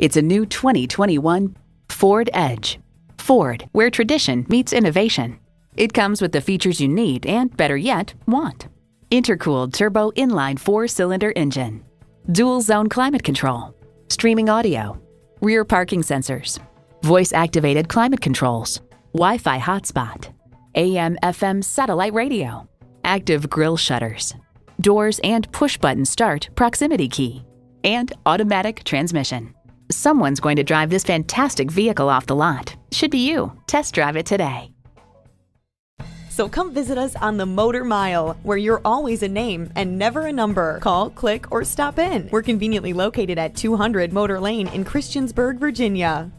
It's a new 2021 Ford Edge. Ford, where tradition meets innovation. It comes with the features you need and, better yet, want. Intercooled turbo inline 4-cylinder engine, dual zone climate control, streaming audio, rear parking sensors, voice activated climate controls, Wi-Fi hotspot, AM/FM satellite radio, active grille shutters, doors and push button start proximity key, and automatic transmission. Someone's going to drive this fantastic vehicle off the lot. Should be you. Test drive it today. So come visit us on the Motor Mile, where you're always a name and never a number. Call, click, or stop in. We're conveniently located at 200 Motor Lane in Christiansburg, Virginia.